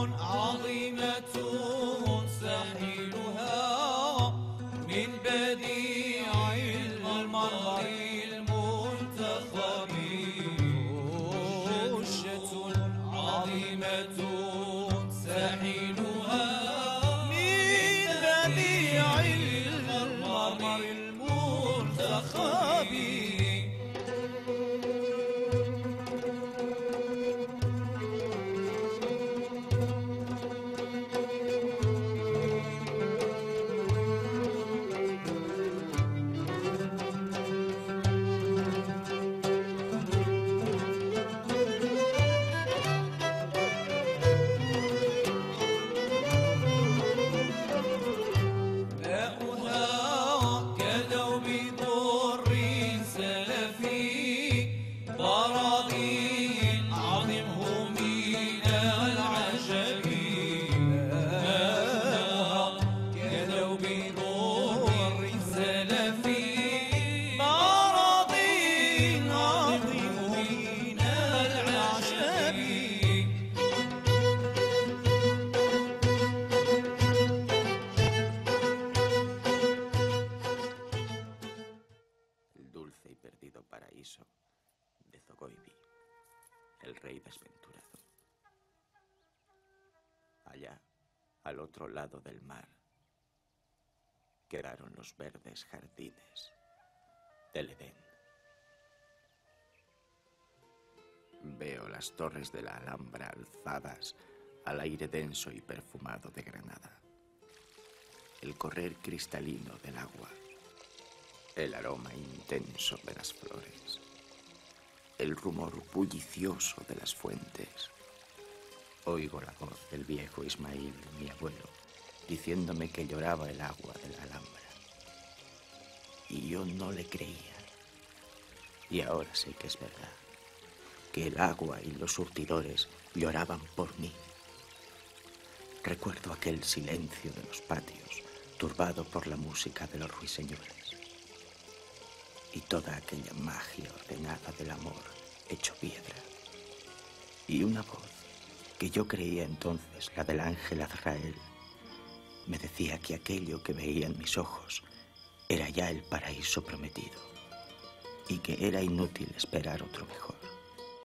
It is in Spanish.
عظيمة سحيلها من بديع المرء المنتخب حجة عظيمة سحيلها من بديع المرء المنتخب el rey desventurado. Allá, al otro lado del mar, quedaron los verdes jardines del Edén. Veo las torres de la Alhambra alzadas al aire denso y perfumado de Granada, el correr cristalino del agua, el aroma intenso de las flores, el rumor bullicioso de las fuentes. Oigo la voz del viejo Ismael, mi abuelo, diciéndome que lloraba el agua de la Alhambra. Y yo no le creía. Y ahora sé que es verdad, que el agua y los surtidores lloraban por mí. Recuerdo aquel silencio de los patios, turbado por la música de los ruiseñores, y toda aquella magia ordenada del amor hecho piedra. Y una voz, que yo creía entonces la del ángel Azrael, me decía que aquello que veía en mis ojos era ya el paraíso prometido, y que era inútil esperar otro mejor.